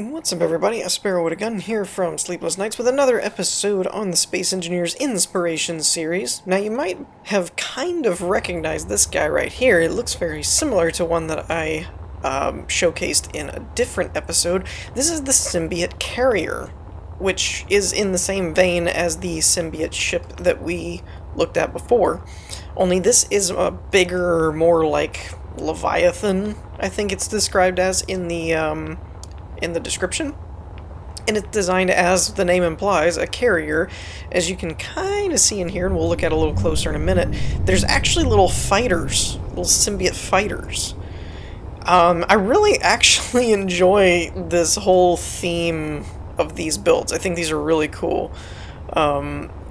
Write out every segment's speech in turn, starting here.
What's up, everybody? A Sparrow with a Gun here from Sleepless Nights with another episode on the Space Engineers Inspiration series. Now, you might have kind of recognized this guy right here. It looks very similar to one that I showcased in a different episode. This is the Symbiote Carrier, which is in the same vein as the symbiote ship that we looked at before. Only this is a bigger, more like Leviathan, I think it's described as in the description, and it's designed, as the name implies, a carrier, as you can kind of see in here, and we'll look at a little closer in a minute. There's actually little fighters, little symbiote fighters. I really actually enjoy this whole theme of these builds. I think these are really cool.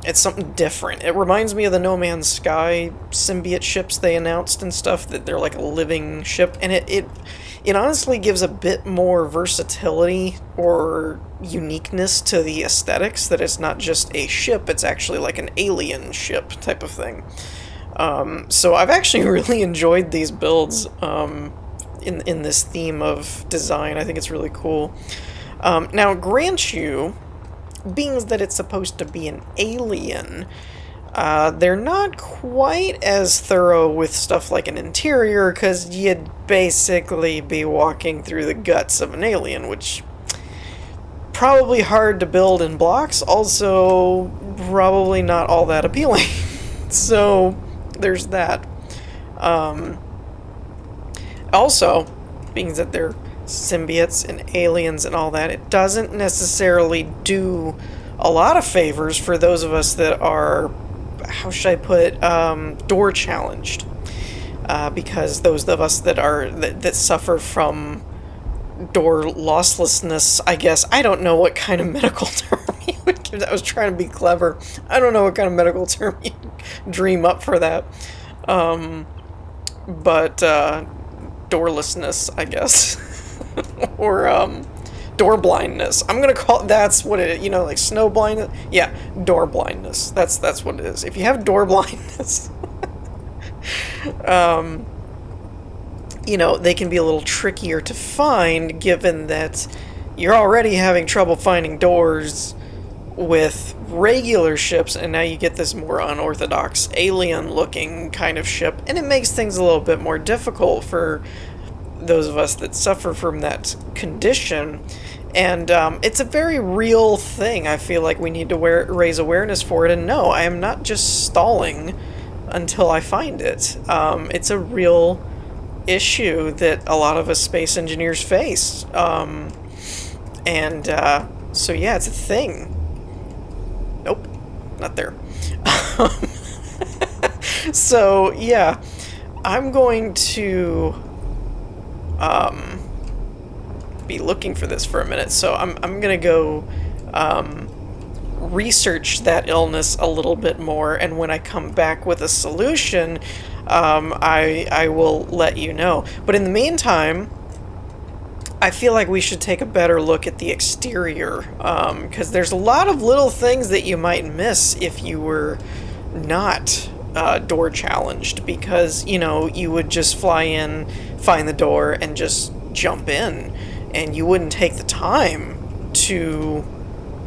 It's something different. It reminds me of the No Man's Sky symbiote ships they announced and stuff, that they're like a living ship, and it honestly gives a bit more versatility or uniqueness to the aesthetics, that it's not just a ship, it's actually like an alien ship type of thing. So I've actually really enjoyed these builds in this theme of design. I think it's really cool. Now, grant you, being that it's supposed to be an alien, they're not quite as thorough with stuff like an interior, because you'd basically be walking through the guts of an alien, which probably hard to build in blocks, also probably not all that appealing. So there's that. Also, being that they're symbiotes and aliens and all that, it doesn't necessarily do a lot of favors for those of us that are, how should I put, door challenged, because those of us that are that suffer from door losslessness, I guess. I don't know what kind of medical term you would give that. I was trying to be clever. I don't know what kind of medical term you dream up for that, but doorlessness, I guess. Or door blindness. I'm gonna call it, that's what it is, you know, like snow blindness. Yeah, door blindness. That's what it is. If you have door blindness, you know, they can be a little trickier to find, given that you're already having trouble finding doors with regular ships, and now you get this more unorthodox alien looking kind of ship, and it makes things a little bit more difficult for those of us that suffer from that condition. And it's a very real thing. I feel like we need to raise awareness for it, and no, I am not just stalling until I find it. It's a real issue that a lot of us space engineers face, so yeah, it's a thing. Nope, not there. So yeah, I'm going to be looking for this for a minute, so I'm gonna go research that illness a little bit more, and when I come back with a solution, I will let you know. But in the meantime, I feel like we should take a better look at the exterior, because there's a lot of little things that you might miss if you were not door challenged, because, you know, you would just fly in, find the door, and just jump in, and you wouldn't take the time to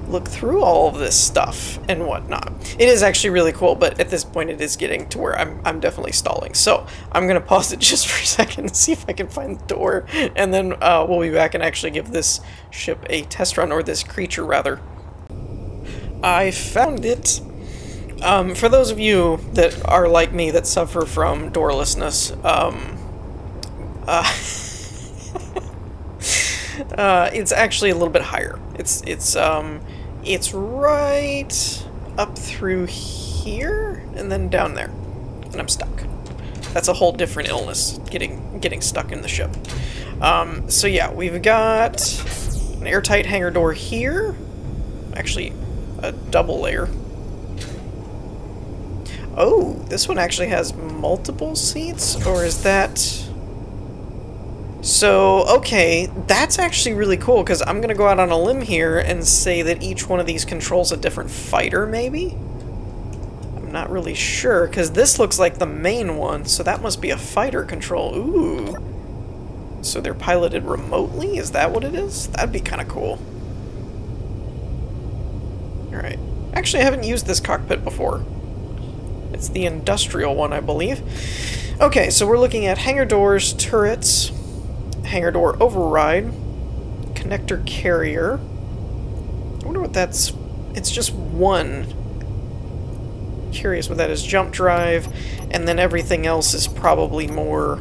look through all of this stuff and whatnot. It is actually really cool, but at this point it is getting to where I'm definitely stalling, so I'm gonna pause it just for a second and see if I can find the door, and then we'll be back and actually give this ship a test run, or this creature rather. I found it. For those of you that are like me, that suffer from doorlessness, it's actually a little bit higher. It's right up through here and then down there, and I'm stuck. That's a whole different illness, getting stuck in the ship. So yeah, we've got an airtight hangar door here, actually a double layer. Oh, this one actually has multiple seats, or is that... So, okay, that's actually really cool, because I'm going to go out on a limb here and say that each one of these controls a different fighter, maybe? I'm not really sure, because this looks like the main one, so that must be a fighter control. Ooh. So they're piloted remotely? Is that what it is? That'd be kind of cool. Alright. Actually, I haven't used this cockpit before. It's the industrial one, I believe. Okay, so we're looking at hangar doors, turrets, hangar door override, connector carrier. I wonder what that's... It's just one. Curious what that is. Jump drive, and then everything else is probably more...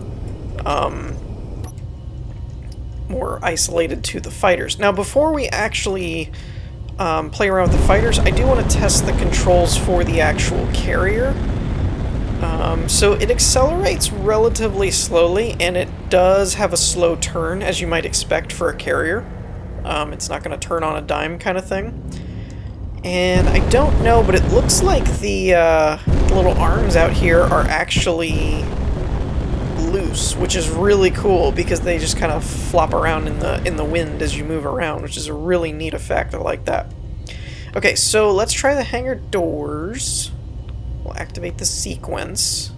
more isolated to the fighters. Now, before we actually play around with the fighters, I do want to test the controls for the actual carrier. So it accelerates relatively slowly, and it does have a slow turn, as you might expect for a carrier. It's not going to turn on a dime kind of thing. And I don't know, but it looks like the little arms out here are actually loose, which is really cool because they just kind of flop around in the wind as you move around, which is a really neat effect. I like that. Okay, so let's try the hangar doors. We'll activate the sequence.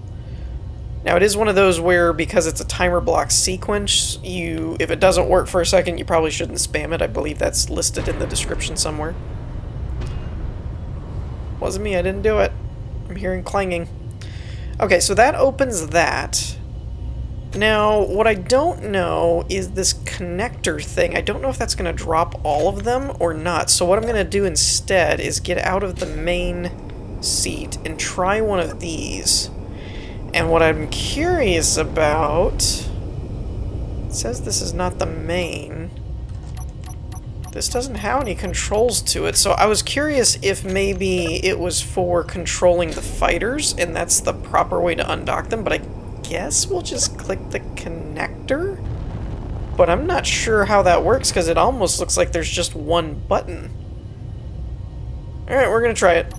Now it is one of those where, because it's a timer block sequence, if it doesn't work for a second, you probably shouldn't spam it. I believe that's listed in the description somewhere. Wasn't me, I didn't do it. I'm hearing clanging. Okay, so that opens that. Now, what I don't know is this connector thing. I don't know if that's going to drop all of them or not. So what I'm going to do instead is get out of the main seat and try one of these. And what I'm curious about... It says this is not the main. This doesn't have any controls to it. So I was curious if maybe it was for controlling the fighters and that's the proper way to undock them, but I guess we'll just click the connector, but I'm not sure how that works because it almost looks like there's just one button. Alright, we're gonna try it.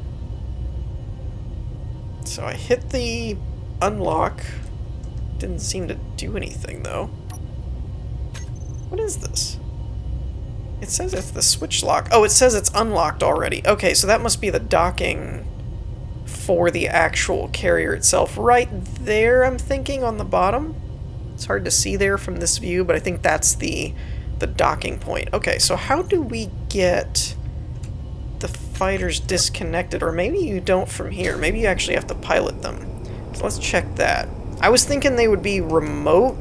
So I hit the unlock. Didn't seem to do anything though. What is this? It says it's the switch lock. Oh, it says it's unlocked already. Okay, so that must be the docking for the actual carrier itself. Right there, I'm thinking, on the bottom. It's hard to see there from this view, but I think that's the docking point. Okay, so how do we get the fighters disconnected? Or maybe you don't from here. Maybe you actually have to pilot them. So let's check that. I was thinking they would be remote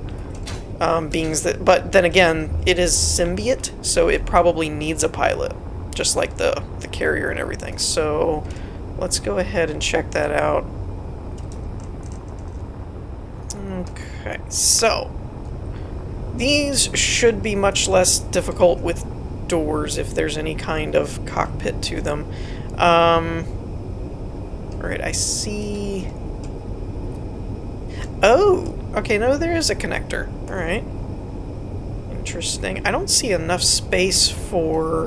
beings, but then again, it is symbiote, so it probably needs a pilot, just like the carrier and everything. So... let's go ahead and check that out. Okay, so these should be much less difficult with doors if there's any kind of cockpit to them. Right, I see... Oh! Okay, no, there is a connector. Alright. Interesting. I don't see enough space for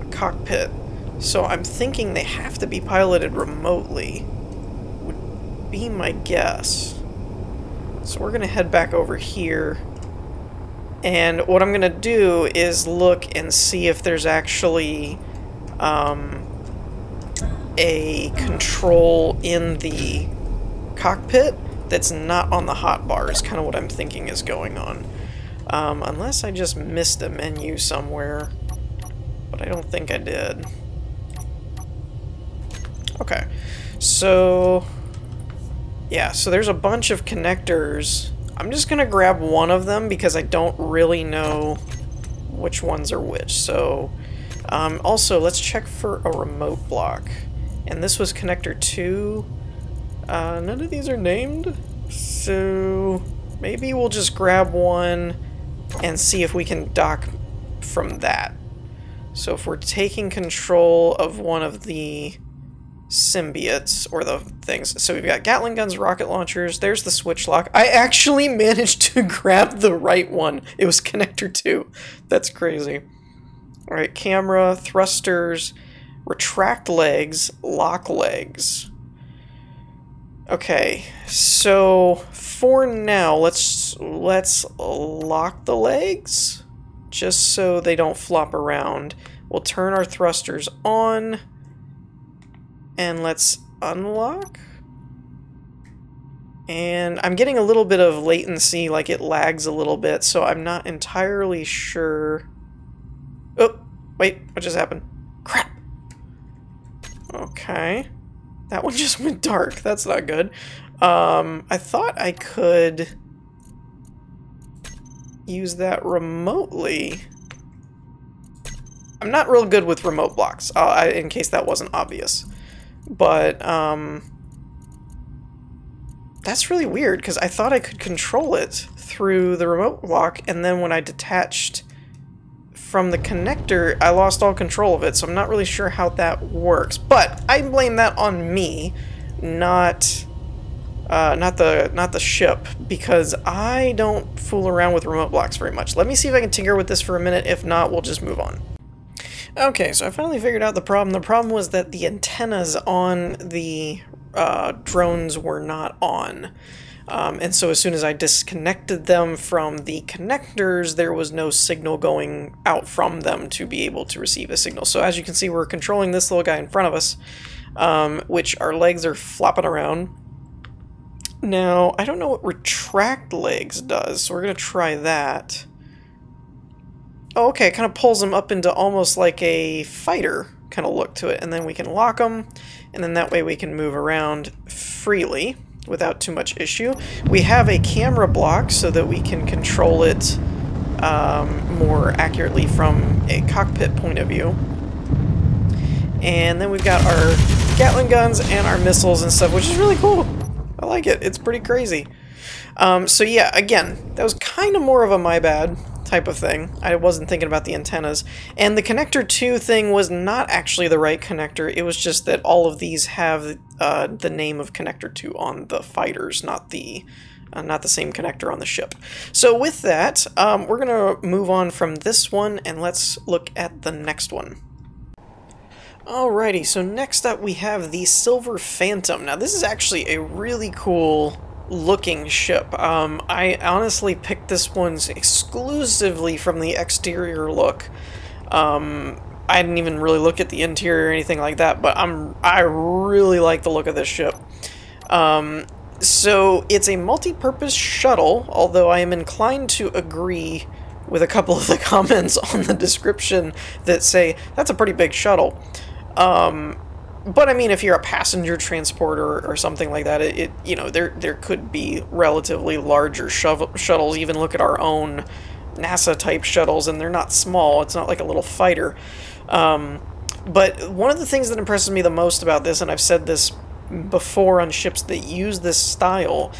a cockpit. So I'm thinking they have to be piloted remotely, would be my guess. So we're going to head back over here, and what I'm going to do is look and see if there's actually a control in the cockpit that's not on the hotbar, is kind of what I'm thinking is going on. Unless I just missed a menu somewhere, but I don't think I did. Okay, so, yeah, so there's a bunch of connectors. I'm just going to grab one of them because I don't really know which ones are which. So, also, let's check for a remote block. And this was connector 2. None of these are named, so maybe we'll just grab one and see if we can dock from that. So if we're taking control of one of the... symbiotes, or the things. So we've got Gatling guns, rocket launchers, there's the switch lock. I actually managed to grab the right one. It was connector 2. That's crazy. Alright, camera, thrusters, retract legs, lock legs. Okay, so for now, let's lock the legs, just so they don't flop around. We'll turn our thrusters on. And let's unlock. And I'm getting a little bit of latency, like it lags a little bit, so I'm not entirely sure. Oh, wait, what just happened? Crap! Okay. That one just went dark, that's not good. I thought I could use that remotely. I'm not real good with remote blocks, in case that wasn't obvious. But, that's really weird, because I thought I could control it through the remote block, and then when I detached from the connector, I lost all control of it, so I'm not really sure how that works. But I blame that on me, not the ship, because I don't fool around with remote blocks very much. Let me see if I can tinker with this for a minute. If not, we'll just move on. Okay, so I finally figured out the problem. The problem was that the antennas on the drones were not on. And so as soon as I disconnected them from the connectors, there was no signal going out from them to be able to receive a signal. So as you can see, we're controlling this little guy in front of us, which our legs are flopping around. Now, I don't know what retract legs does, so we're going to try that. Oh, okay, it kind of pulls them up into almost like a fighter kind of look to it, and then we can lock them, and then that way we can move around freely without too much issue. We have a camera block so that we can control it more accurately from a cockpit point of view. And then we've got our Gatling guns and our missiles and stuff, which is really cool. I like it. It's pretty crazy. So yeah, again, that was kind of more of a my bad type of thing. I wasn't thinking about the antennas. And the connector 2 thing was not actually the right connector. It was just that all of these have the name of connector 2 on the fighters, not the same connector on the ship. So with that, we're going to move on from this one and let's look at the next one. Alrighty, so next up we have the Silver Phantom. Now this is actually a really cool looking ship. I honestly picked this one exclusively from the exterior look. I didn't even really look at the interior or anything like that, but I really like the look of this ship. So it's a multi-purpose shuttle, although I am inclined to agree with a couple of the comments on the description that say, that's a pretty big shuttle. But I mean, if you're a passenger transporter or something like that, it you know, there could be relatively larger shuttles. Even look at our own NASA-type shuttles, and they're not small. It's not like a little fighter. But one of the things that impresses me the most about this, and I've said this before on ships that use this style,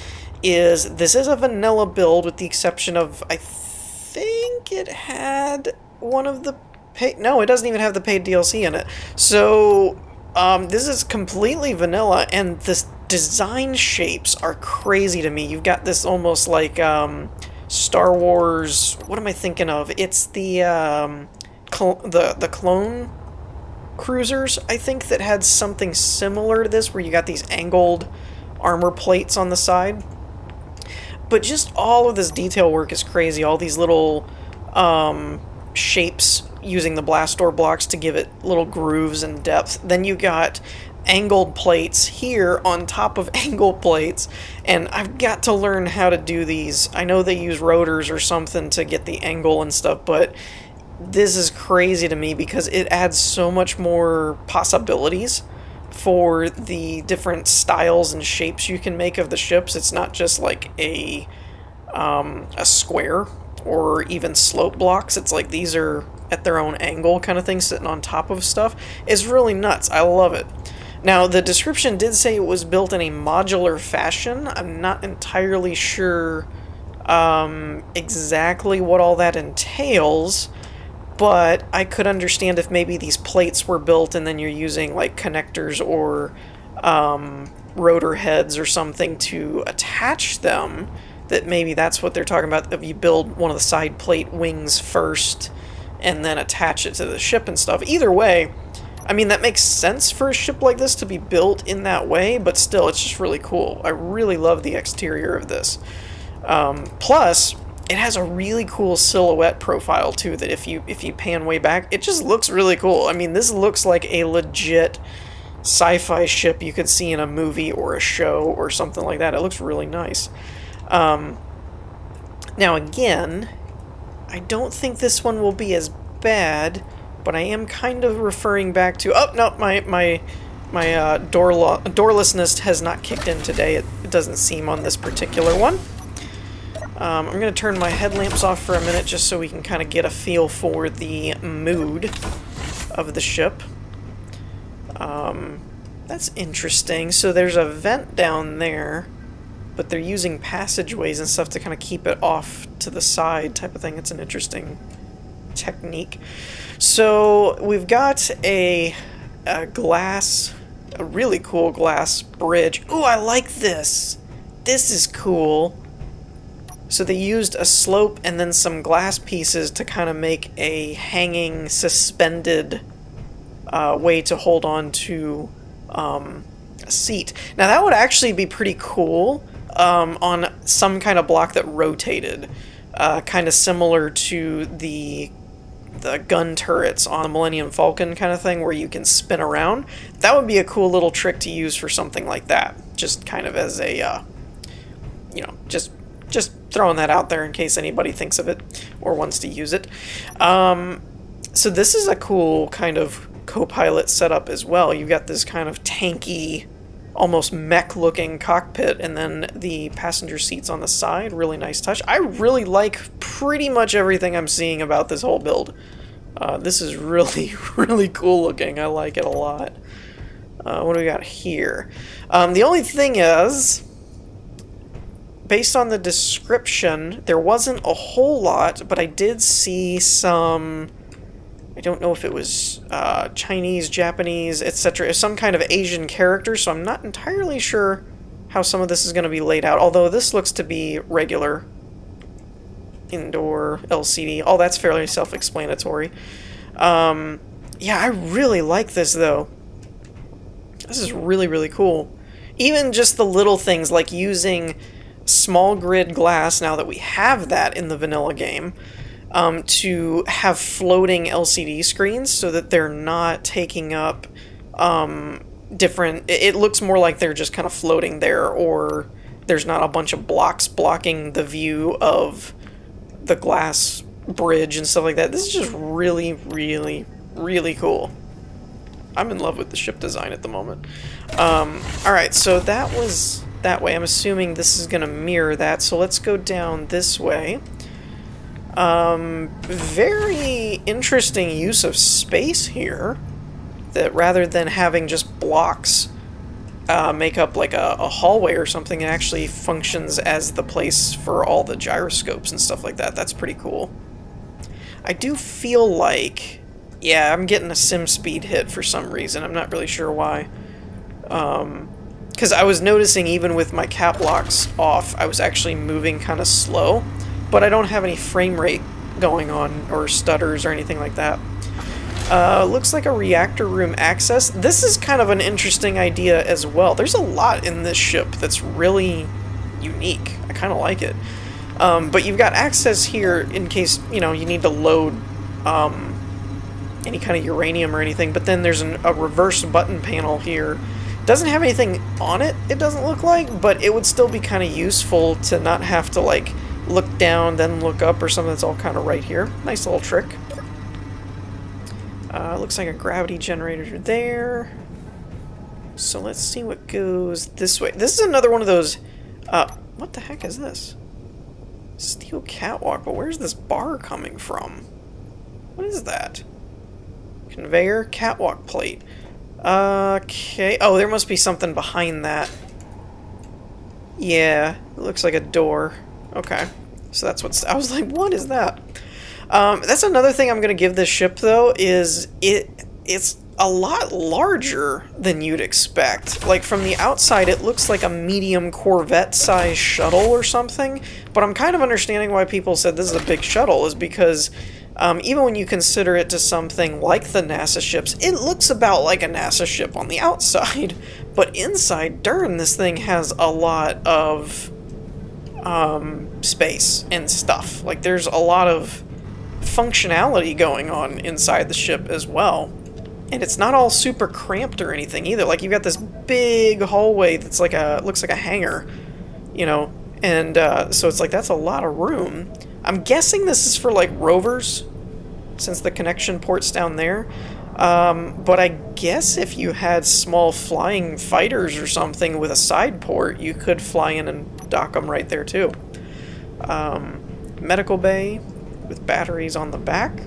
is this is a vanilla build with the exception of, I think it had one of the paid... No, it doesn't even have the paid DLC in it. So, this is completely vanilla, and the design shapes are crazy to me. You've got this almost like, Star Wars... What am I thinking of? It's the clone cruisers, I think, that had something similar to this, where you got these angled armor plates on the side. But just all of this detail work is crazy. All these little shapes using the blast door blocks to give it little grooves and depth. Then you got angled plates here on top of angled plates. And I've got to learn how to do these. I know they use rotors or something to get the angle and stuff, but this is crazy to me because it adds so much more possibilities for the different styles and shapes you can make of the ships. It's not just like a square or even slope blocks. It's like these are at their own angle kind of thing, sitting on top of stuff. It's really nuts. I love it. Now, the description did say it was built in a modular fashion. I'm not entirely sure exactly what all that entails, but I could understand if maybe these plates were built and then you're using like connectors or rotor heads or something to attach them, that maybe that's what they're talking about, if you build one of the side plate wings first and then attach it to the ship and stuff. Either way, I mean, that makes sense for a ship like this to be built in that way, but still, it's just really cool. I really love the exterior of this. Plus, it has a really cool silhouette profile too, that if you pan way back, it just looks really cool. I mean, this looks like a legit sci-fi ship you could see in a movie or a show or something like that. It looks really nice. Now again, I don't think this one will be as bad, but I am kind of referring back to... Oh, no, my doorlessness has not kicked in today. It doesn't seem on this particular one. I'm going to turn my headlamps off for a minute just so we can kind of get a feel for the mood of the ship. That's interesting. So there's a vent down there, but they're using passageways and stuff to kind of keep it off to the side type of thing. It's an interesting technique. So we've got a really cool glass bridge. Ooh, I like this! This is cool. So they used a slope and then some glass pieces to kind of make a hanging, suspended way to hold on to a seat. Now that would actually be pretty cool on some kind of block that rotated, kind of similar to the gun turrets on the Millennium Falcon kind of thing where you can spin around. That would be a cool little trick to use for something like that, just kind of as a, you know, just throwing that out there in case anybody thinks of it or wants to use it. So this is a cool kind of co-pilot setup as well. You've got this kind of tanky, almost mech-looking cockpit, and then the passenger seats on the side. Really nice touch. I really like pretty much everything I'm seeing about this whole build. This is really, really cool looking. I like it a lot. What do we got here? The only thing is, based on the description, there wasn't a whole lot, but I did see some... I don't know if it was Chinese, Japanese, etc. Some kind of Asian character, so I'm not entirely sure how some of this is going to be laid out. Although this looks to be regular indoor LCD. All that's fairly self-explanatory. Yeah, I really like this, though. This is really, really cool. Even just the little things, like using small grid glass, now that we have that in the vanilla game, to have floating LCD screens so that they're not taking up different... It looks more like they're just kind of floating there, or there's not a bunch of blocks blocking the view of the glass bridge and stuff like that. This is just really, really, really cool. I'm in love with the ship design at the moment. Alright, so that was that way. I'm assuming this is going to mirror that, so let's go down this way. Very interesting use of space here, that rather than having just blocks make up like a hallway or something, it actually functions as the place for all the gyroscopes and stuff like that. That's pretty cool. I do feel like, yeah, I'm getting a sim speed hit for some reason. I'm not really sure why. Because I was noticing even with my cap locks off, I was actually moving kind of slow. But I don't have any frame rate going on, or stutters, or anything like that. Looks like a reactor room access. This is kind of an interesting idea as well. There's a lot in this ship that's really unique. I kind of like it. But you've got access here in case, you know, you need to load any kind of uranium or anything. But then there's a reverse button panel here. Doesn't have anything on it, it doesn't look like, but it would still be kind of useful to not have to, like, look down, then look up or something. That's all kind of right here. Nice little trick. Looks like a gravity generator there. So let's see what goes this way. This is another one of those... what the heck is this? Steel catwalk, but where's this bar coming from? What is that? Conveyor catwalk plate. Okay. Oh, there must be something behind that. Yeah, it looks like a door. Okay, so that's what's... I was like, what is that? That's another thing I'm going to give this ship, though, is it's a lot larger than you'd expect. Like, from the outside, it looks like a medium Corvette-sized shuttle or something, but I'm kind of understanding why people said this is a big shuttle, is because even when you consider it to something like the NASA ships, it looks about like a NASA ship on the outside, but inside, darn, this thing has a lot of... space and stuff. Like, there's a lot of functionality going on inside the ship as well. And it's not all super cramped or anything either. Like, you've got this big hallway that's like a, looks like a hangar, you know. And so it's like, that's a lot of room. I'm guessing this is for like rovers, since the connection port's down there. But I guess if you had small flying fighters or something with a side port, you could fly in and dock them right there too. Medical bay with batteries on the back.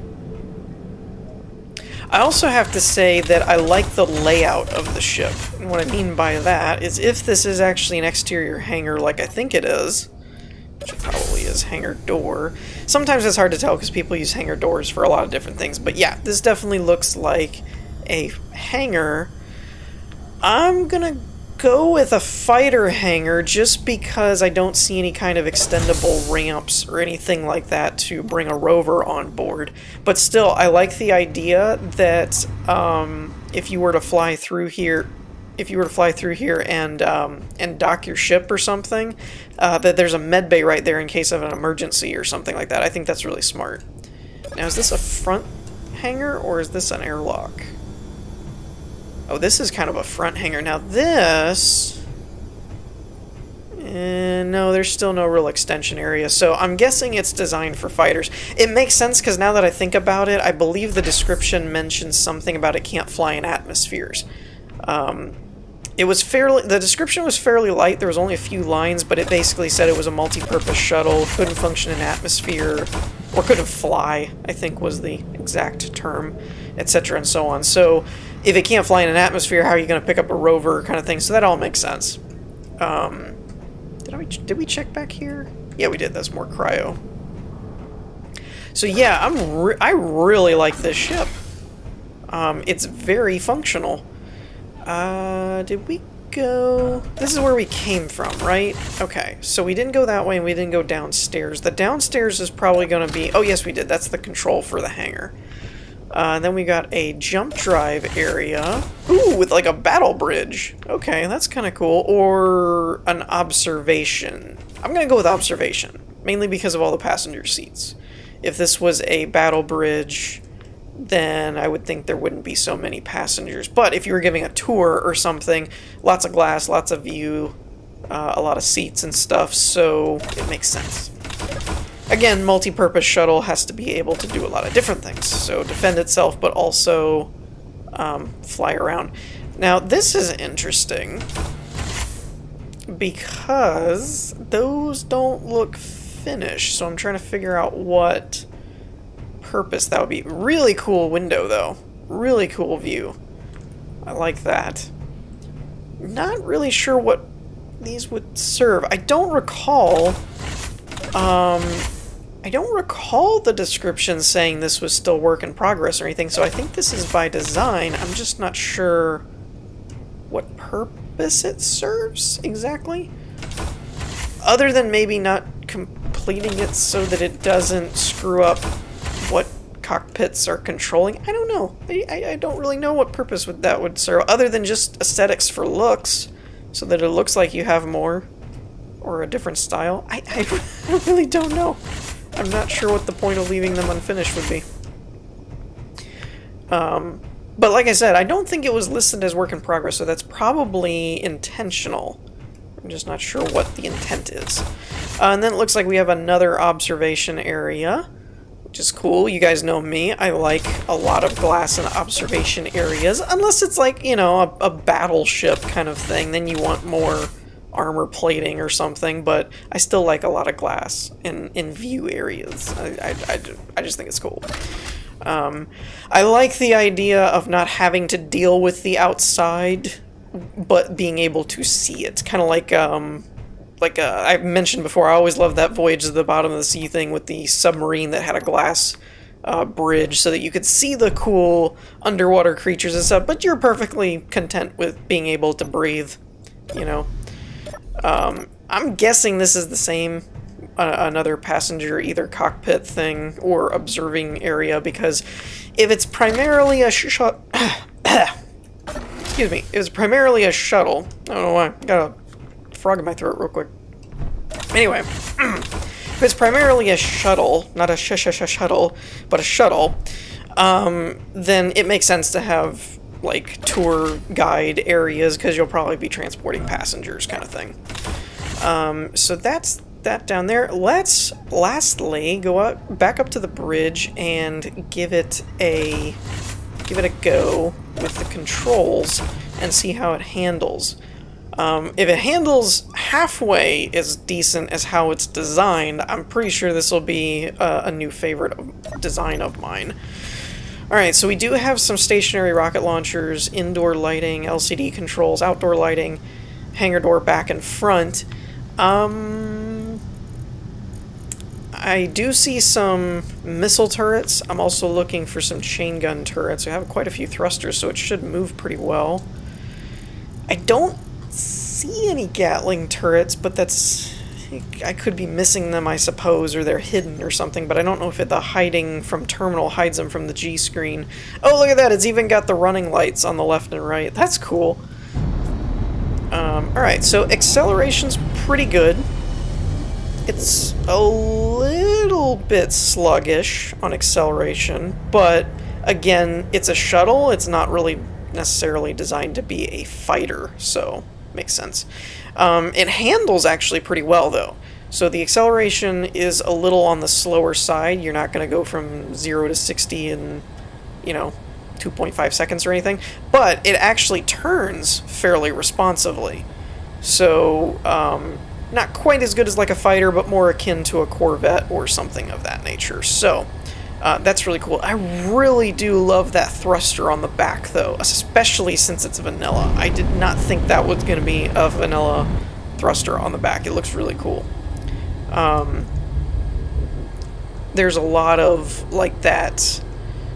I also have to say that I like the layout of the ship, and what I mean by that is if this is actually an exterior hangar like I think it is, which it probably is, hangar door. Sometimes it's hard to tell because people use hangar doors for a lot of different things, but yeah, this definitely looks like a hangar. I'm gonna go with a fighter hangar just because I don't see any kind of extendable ramps or anything like that to bring a rover on board. But still, I like the idea that if you were to fly through here, and dock your ship or something, that there's a med bay right there in case of an emergency or something like that. I think that's really smart. Now, is this a front hangar or is this an airlock? Oh, this is kind of a front hangar. Now this... no, there's still no real extension area, so I'm guessing it's designed for fighters. It makes sense because now that I think about it, I believe the description mentions something about it can't fly in atmospheres. It was fairly... the description was fairly light, there was only a few lines, but it basically said it was a multi-purpose shuttle, couldn't function in atmosphere, or couldn't fly, I think was the exact term, etc. and so on. So if it can't fly in an atmosphere, how are you going to pick up a rover kind of thing? So that all makes sense. Did we check back here? Yeah, we did. That's more cryo. So yeah, I really like this ship. It's very functional. Did we go... this is where we came from, right? Okay, so we didn't go that way and we didn't go downstairs. The downstairs is probably going to be... oh yes, we did. That's the control for the hangar. And then we got a jump drive area. Ooh, with like a battle bridge. Okay, that's kind of cool. Or an observation. I'm going to go with observation, mainly because of all the passenger seats. If this was a battle bridge, then I would think there wouldn't be so many passengers. But if you were giving a tour or something, lots of glass, lots of view, a lot of seats and stuff, so it makes sense. Again, multi-purpose shuttle has to be able to do a lot of different things. So defend itself, but also fly around. Now, this is interesting because those don't look finished. So I'm trying to figure out what purpose that would be. Really cool window, though. Really cool view. I like that. Not really sure what these would serve. I don't recall... I don't recall the description saying this was still work in progress or anything, so I think this is by design. I'm just not sure what purpose it serves exactly. Other than maybe not completing it so that it doesn't screw up what cockpits are controlling. I don't know. I don't really know what purpose that would serve, other than just aesthetics for looks, so that it looks like you have more or a different style. I really don't know. I'm not sure what the point of leaving them unfinished would be. But like I said, I don't think it was listed as work in progress, so that's probably intentional. I'm just not sure what the intent is. And then it looks like we have another observation area, which is cool. You guys know me. I like a lot of glass and observation areas, unless it's like, you know, a battleship kind of thing. Then you want more armor plating or something, but I still like a lot of glass in view areas. I just think it's cool. I like the idea of not having to deal with the outside, but being able to see it. Kind of like I've mentioned before, I always loved that Voyage to the Bottom of the Sea thing with the submarine that had a glass bridge so that you could see the cool underwater creatures and stuff, but you're perfectly content with being able to breathe, you know. I'm guessing this is the same, another passenger either cockpit thing or observing area, because if it's primarily a shuttle, excuse me, it was primarily a shuttle, I don't know why, I got a frog in my throat real quick. Anyway, if it's primarily a shuttle, not a shuttle, but a shuttle, then it makes sense to have, like, tour guide areas, because you'll probably be transporting passengers kind of thing. So that's that down there. Let's, lastly, go out, back up to the bridge and give it a go with the controls and see how it handles. If it handles halfway as decent as how it's designed, I'm pretty sure this will be a new favorite design of mine. Alright, so we do have some stationary rocket launchers, indoor lighting, LCD controls, outdoor lighting, hangar door back and front. I do see some missile turrets. I'm also looking for some chain gun turrets. We have quite a few thrusters, so it should move pretty well. I don't see any Gatling turrets, but that's... I could be missing them, I suppose, or they're hidden or something, but I don't know if the hiding from terminal hides them from the G screen. Oh, look at that! It's even got the running lights on the left and right. That's cool. Alright, so acceleration's pretty good. It's a little bit sluggish on acceleration, but again, it's a shuttle. It's not really necessarily designed to be a fighter, so makes sense. It handles actually pretty well, though. So the acceleration is a little on the slower side. You're not going to go from 0 to 60 in, you know, 2.5 seconds or anything, but it actually turns fairly responsively. So, not quite as good as like a fighter, but more akin to a Corvette or something of that nature. So, that's really cool. I really do love that thruster on the back, though, especially since it's vanilla. I did not think that was going to be a vanilla thruster on the back. It looks really cool. There's a lot of, like, that,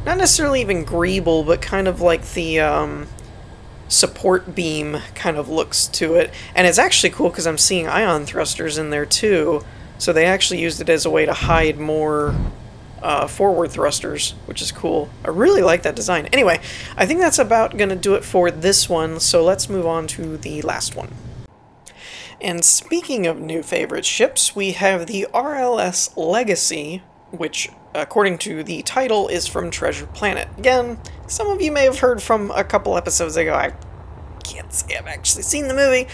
not necessarily even greeble, but kind of like the, support beam kind of looks to it. And it's actually cool because I'm seeing ion thrusters in there too, so they actually used it as a way to hide more forward thrusters, which is cool. I really like that design. Anyway, I think that's about gonna do it for this one, so let's move on to the last one. And speaking of new favorite ships, we have the RLS Legacy, which according to the title is from Treasure Planet. Again, some of you may have heard from a couple episodes ago. I can't say I've actually seen the movie.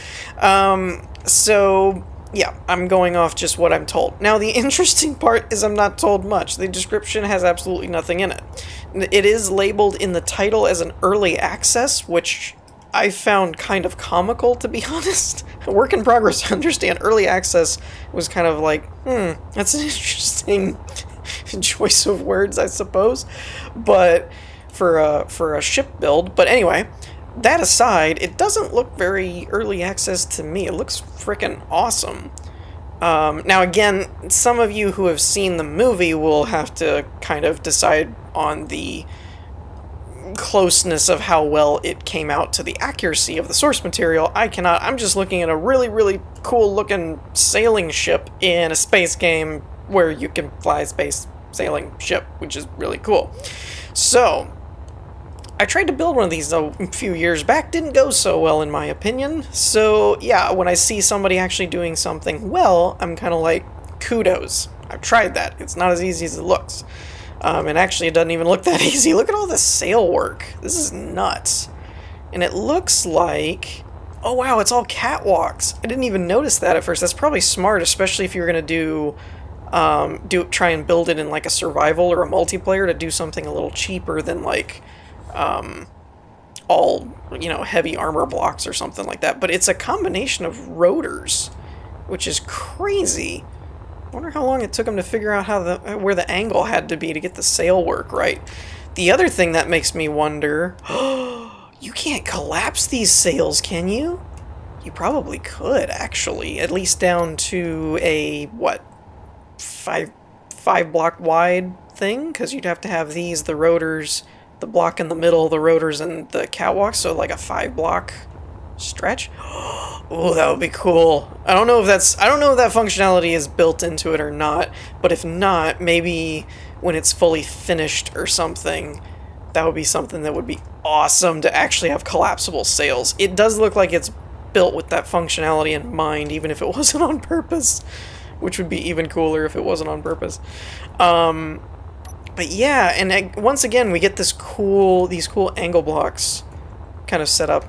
So, yeah, I'm going off just what I'm told. Now, the interesting part is I'm not told much. The description has absolutely nothing in it. It is labeled in the title as an early access, which I found kind of comical, to be honest. A work in progress to understand. Early access was kind of like, that's an interesting choice of words, I suppose. But... for a ship build, but anyway, that aside, it doesn't look very early access to me. It looks frickin' awesome. Now again, some of you who have seen the movie will have to kind of decide on the closeness of how well it came out to the accuracy of the source material. I cannot. I'm just looking at a really, really cool looking sailing ship in a space game where you can fly a space sailing ship, which is really cool. So, I tried to build one of these a few years back, didn't go so well in my opinion, so yeah, when I see somebody actually doing something well, I'm kind of like, kudos, I've tried that, it's not as easy as it looks. And actually it doesn't even look that easy. Look at all this sail work, this is nuts. And it looks like, oh wow, it's all catwalks. I didn't even notice that at first. That's probably smart, especially if you're going to try and build it in like a survival or a multiplayer, to do something a little cheaper than like all, you know, heavy armor blocks or something like that. But it's a combination of rotors, which is crazy. I wonder how long it took them to figure out where the angle had to be to get the sail work right. The other thing that makes me wonder, you can't collapse these sails, can you? You probably could, actually, at least down to a what? Five block wide thing, because you'd have to have these, the rotors, the block in the middle, the rotors, and the catwalk, so like a 5-block stretch. Oh, that would be cool. I don't know if that functionality is built into it or not, but if not, maybe when it's fully finished or something, that would be something that would be awesome, to actually have collapsible sails. It does look like it's built with that functionality in mind, even if it wasn't on purpose. Which would be even cooler if it wasn't on purpose. But yeah, and once again we get this these cool angle blocks kind of set up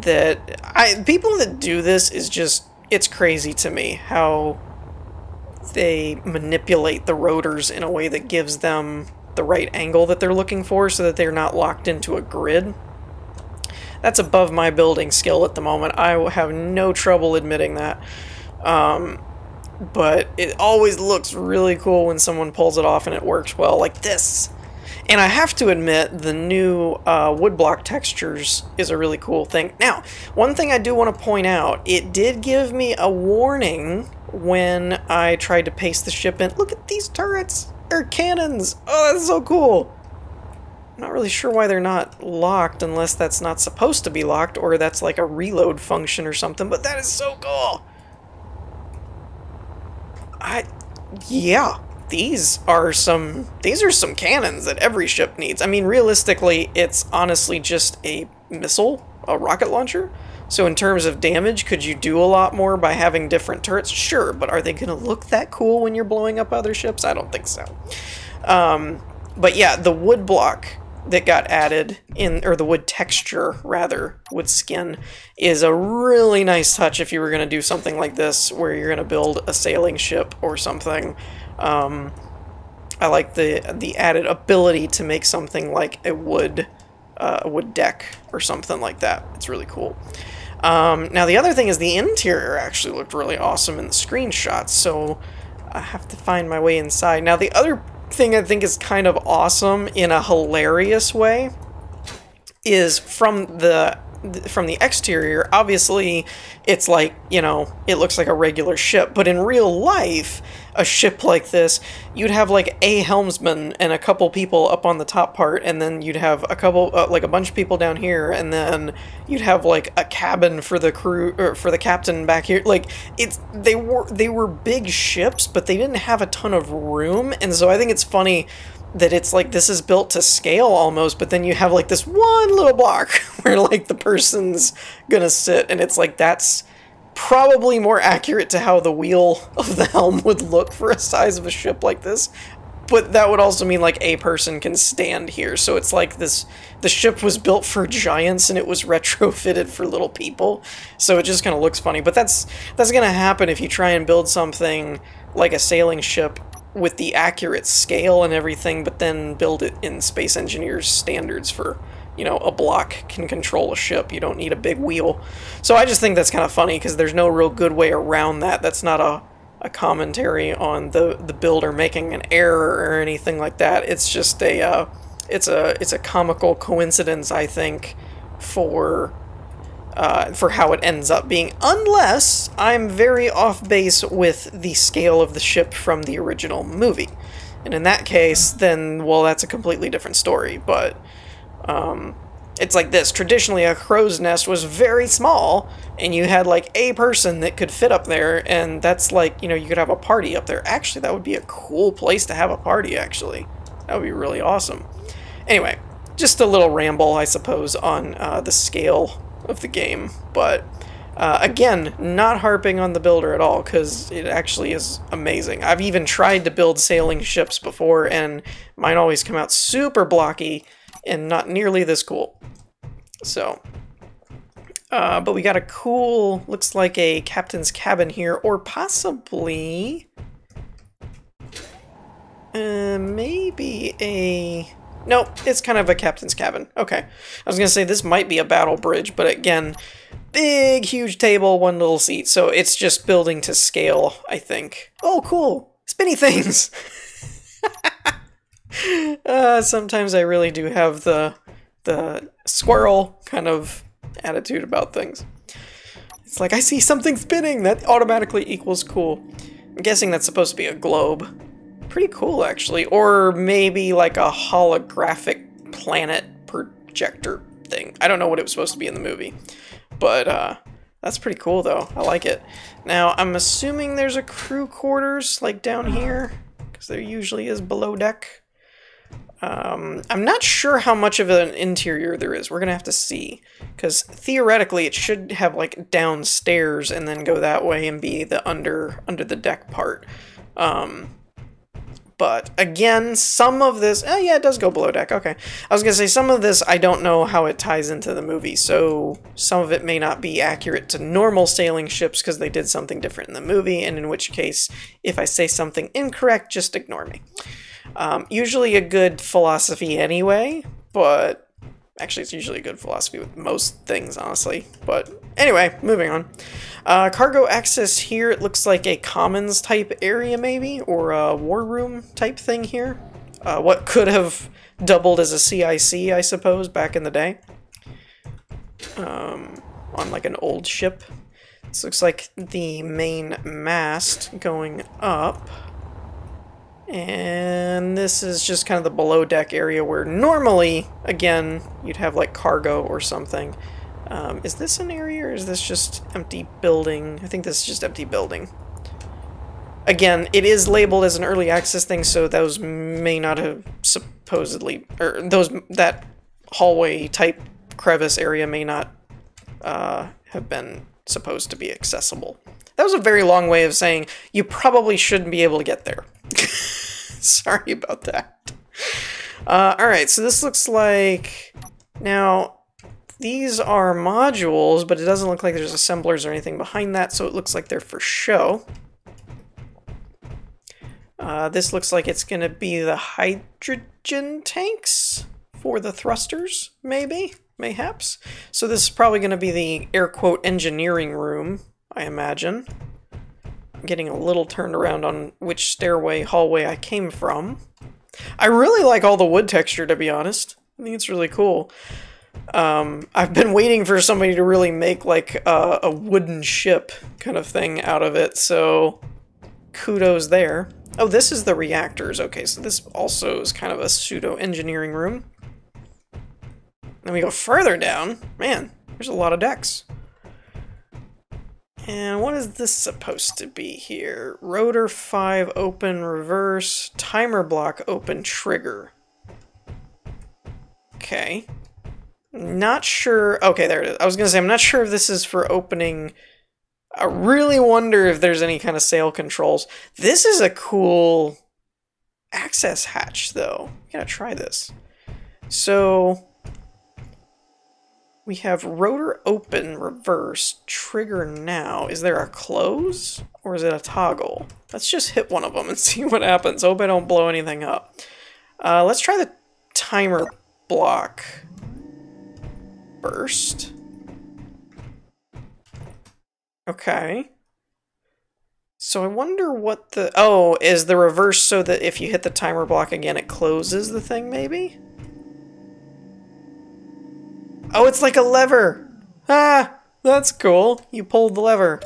that people that do this is just, it's crazy to me how they manipulate the rotors in a way that gives them the right angle that they're looking for so that they're not locked into a grid. That's above my building skill at the moment. I have no trouble admitting that. But it always looks really cool when someone pulls it off and it works well, like this. And I have to admit, the new woodblock textures is a really cool thing. Now, one thing I do want to point out, it did give me a warning when I tried to paste the ship in. Look at these turrets! They're cannons! Oh, that's so cool! I'm not really sure why they're not locked, unless that's not supposed to be locked, or that's like a reload function or something, but that is so cool! Yeah, these are some cannons that every ship needs. I mean, realistically, it's honestly just a missile, a rocket launcher. So in terms of damage, could you do a lot more by having different turrets? Sure, but are they going to look that cool when you're blowing up other ships? I don't think so. But yeah, the wood block that got added in, or the wood texture rather, wood skin, is a really nice touch if you were going to do something like this where you're going to build a sailing ship or something. I like the added ability to make something like a wood deck or something like that. It's really cool. Now the other thing is the interior actually looked really awesome in the screenshots, so I have to find my way inside. Now the other thing I think is kind of awesome in a hilarious way is from the exterior, obviously it's like, you know, it looks like a regular ship, but in real life a ship like this, you'd have like a helmsman and a couple people up on the top part, and then you'd have a couple like a bunch of people down here, and then you'd have like a cabin for the crew or for the captain back here. Like, it's they were big ships, but they didn't have a ton of room, and so I think it's funny that it's like this is built to scale almost, but then you have like this one little block where like the person's gonna sit, and it's like that's probably more accurate to how the wheel of the helm would look for a size of a ship like this. But that would also mean like a person can stand here, so it's like this, the ship was built for giants and it was retrofitted for little people, so it just kind of looks funny. But that's gonna happen if you try and build something like a sailing ship with the accurate scale and everything, but then build it in Space Engineers standards for, you know, a block can control a ship. You don't need a big wheel. So I just think that's kind of funny because there's no real good way around that. That's not a commentary on the builder making an error or anything like that. It's just a comical coincidence, I think, for how it ends up being, unless I'm very off base with the scale of the ship from the original movie. And in that case, then, well, that's a completely different story, but it's like this. Traditionally, a crow's nest was very small, and you had, like, a person that could fit up there, and that's like, you know, you could have a party up there. Actually, that would be a cool place to have a party, actually. That would be really awesome. Anyway, just a little ramble, I suppose, on the scale of the game, but again, not harping on the builder at all, because it actually is amazing. I've even tried to build sailing ships before, and mine always come out super blocky and not nearly this cool. So, but we got a cool, looks like a captain's cabin here, or possibly maybe a... Nope, it's kind of a captain's cabin. Okay. I was going to say this might be a battle bridge, but again, big, huge table, one little seat. So it's just building to scale, I think. Oh, cool. Spinny things. Sometimes I really do have the squirrel kind of attitude about things. It's like, I see something spinning. That automatically equals cool. I'm guessing that's supposed to be a globe. Pretty cool, actually. Or maybe like a holographic planet projector thing. I don't know what it was supposed to be in the movie, but that's pretty cool though. I like it. Now I'm assuming there's a crew quarters like down here, because there usually is below deck. I'm not sure how much of an interior there is. We're gonna have to see, because theoretically it should have like downstairs and then go that way and be the under the deck part. But again, some of this, oh yeah, it does go below deck, okay. I was gonna say, some of this, I don't know how it ties into the movie, so some of it may not be accurate to normal sailing ships because they did something different in the movie, and in which case, if I say something incorrect, just ignore me. Usually a good philosophy anyway, but actually it's usually a good philosophy with most things, honestly. But anyway, moving on. Cargo access here, it looks like a commons type area maybe, or a war room type thing here. What could have doubled as a CIC, I suppose, back in the day. On like an old ship. This looks like the main mast going up. And this is just kind of the below deck area where normally, again, you'd have like cargo or something. Is this an area or is this just empty building? I think this is just empty building. Again, it is labeled as an early access thing, so those may not have supposedly, or those, that hallway type crevice area may not have been supposed to be accessible. That was a very long way of saying you probably shouldn't be able to get there. Sorry about that. Alright, so this looks like... Now, these are modules, but it doesn't look like there's assemblers or anything behind that, so it looks like they're for show. This looks like it's going to be the hydrogen tanks for the thrusters, maybe? Mayhaps? So this is probably going to be the air quote engineering room, I imagine. I'm getting a little turned around on which stairway, hallway I came from. I really like all the wood texture, to be honest. I think it's really cool. I've been waiting for somebody to really make like a wooden ship kind of thing out of it, so kudos there. Oh, this is the reactors. Okay, so this also is kind of a pseudo-engineering room. Then we go further down. Man, there's a lot of decks. And what is this supposed to be here? Rotor 5 open, reverse, timer block open, trigger. Okay. Not sure. Okay, there it is. I was gonna say, I'm not sure if this is for opening. I really wonder if there's any kind of sail controls. This is a cool access hatch, though. I gotta try this. So... we have rotor open, reverse, trigger now. Is there a close or is it a toggle? Let's just hit one of them and see what happens. Hope I don't blow anything up. Let's try the timer block first. Okay. So I wonder what the... Oh, is the reverse so that if you hit the timer block again, it closes the thing maybe? Oh, it's like a lever! Ah! That's cool. You pulled the lever.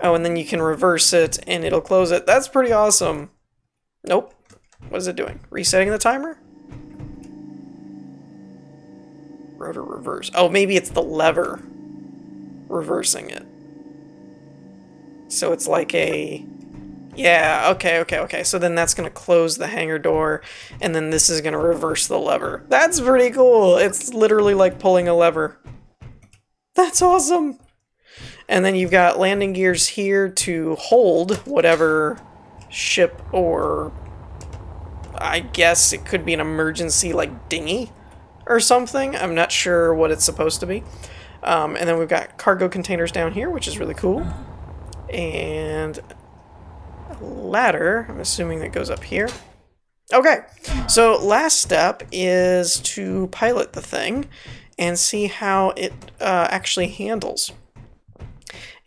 Oh, and then you can reverse it and it'll close it. That's pretty awesome. Nope. What is it doing? Resetting the timer? Rotor reverse. Oh, maybe it's the lever reversing it. So it's like a... Yeah, okay. So then that's gonna close the hangar door, and then this is gonna reverse the lever. That's pretty cool! It's literally like pulling a lever. That's awesome! And then you've got landing gears here to hold whatever ship or... I guess it could be an emergency, like, dinghy or something. I'm not sure what it's supposed to be. And then we've got cargo containers down here, which is really cool. And... ladder, I'm assuming that goes up here. Okay, so last step is to pilot the thing and see how it actually handles.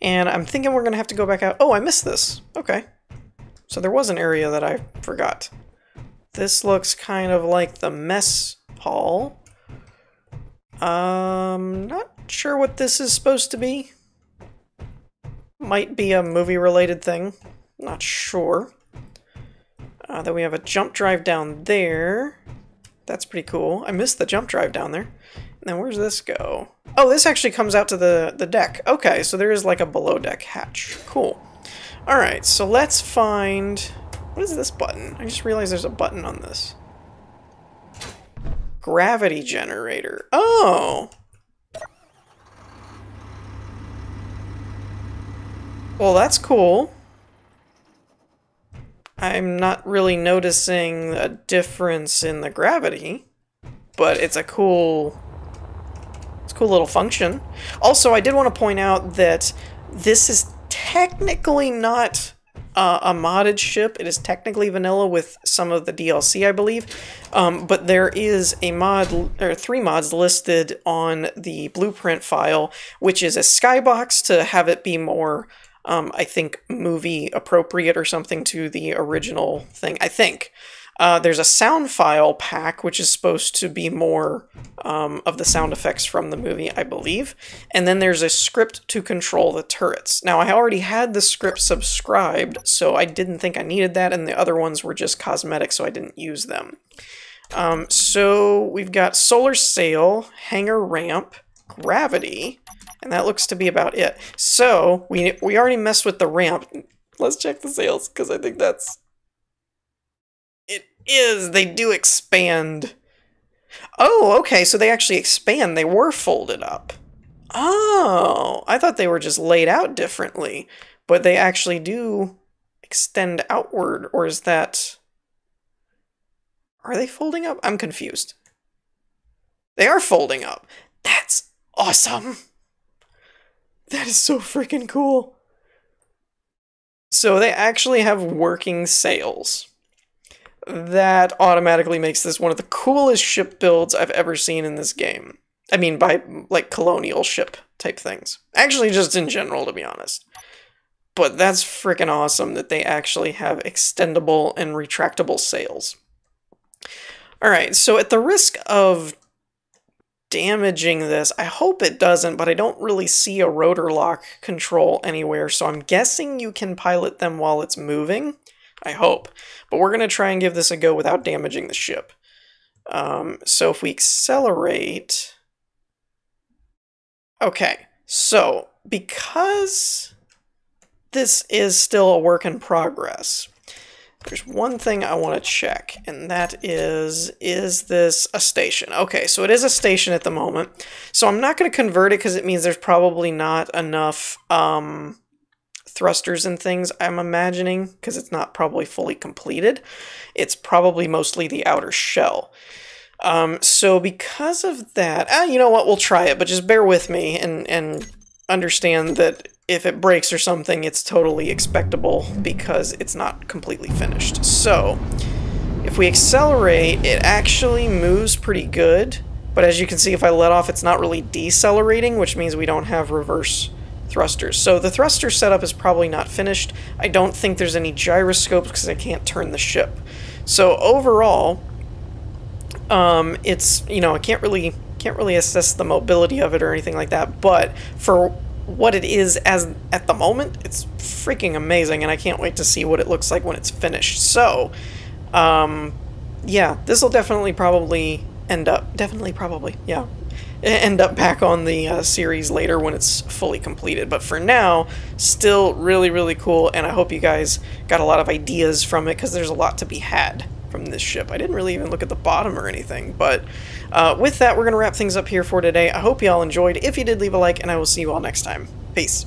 And I'm thinking we're gonna have to go back out. Oh, I missed this. Okay, so there was an area that I forgot. This looks kind of like the mess hall. Not sure what this is supposed to be. Might be a movie related thing. Not sure. Then we have a jump drive down there. That's pretty cool. I missed the jump drive down there. And then where's this go? Oh, this actually comes out to the deck. Okay, so there is like a below deck hatch. Cool. Alright, so let's find... What is this button? I just realized there's a button on this. Gravity generator. Oh! Well, that's cool. I'm not really noticing a difference in the gravity, but it's a cool... it's a cool little function. Also, I did want to point out that this is technically not a modded ship. It is technically vanilla with some of the DLC, I believe. But there is a mod, or 3 mods listed on the blueprint file, which is a skybox to have it be more, I think, movie appropriate or something to the original thing, I think. There's a sound file pack, which is supposed to be more of the sound effects from the movie, I believe. And then there's a script to control the turrets. Now, I already had the script subscribed, so I didn't think I needed that, and the other ones were just cosmetic, so I didn't use them. So we've got solar sail, hangar ramp, gravity, and that looks to be about it. So we already messed with the ramp. Let's check the sails, because I think that's... is they do expand. Oh, okay, so they actually expand. They were folded up. Oh, I thought they were just laid out differently, but they actually do extend outward, or is that... are they folding up? I'm confused. They are folding up. That's awesome. That is so freaking cool. So they actually have working sails. That automatically makes this one of the coolest ship builds I've ever seen in this game. I mean, by, like, colonial ship type things. Actually, just in general, to be honest. But that's freaking awesome that they actually have extendable and retractable sails. Alright, so at the risk of damaging this, I hope it doesn't, but I don't really see a rotor lock control anywhere, so I'm guessing you can pilot them while it's moving. I hope. But we're going to try and give this a go without damaging the ship. So if we accelerate... okay, so because this is still a work in progress, there's one thing I want to check, and that is this a station? Okay, so it is a station at the moment. So I'm not going to convert it because it means there's probably not enough... thrusters and things, I'm imagining, because it's not probably fully completed. It's probably mostly the outer shell. So because of that, you know what, we'll try it, but just bear with me and understand that if it breaks or something, it's totally expectable because it's not completely finished. So if we accelerate, it actually moves pretty good, but as you can see, if I let off, it's not really decelerating, which means we don't have reverse thrusters. So the thruster setup is probably not finished. I don't think there's any gyroscopes because I can't turn the ship. So overall, it's, you know, I can't really assess the mobility of it or anything like that, but for what it is as at the moment, it's freaking amazing, and I can't wait to see what it looks like when it's finished. So yeah, this will definitely probably end up back on the series later when it's fully completed. But for now, still really, really cool, and I hope you guys got a lot of ideas from it, because there's a lot to be had from this ship. I didn't really even look at the bottom or anything, but with that, we're going to wrap things up here for today. I hope you all enjoyed. If you did, leave a like, and I will see you all next time. Peace.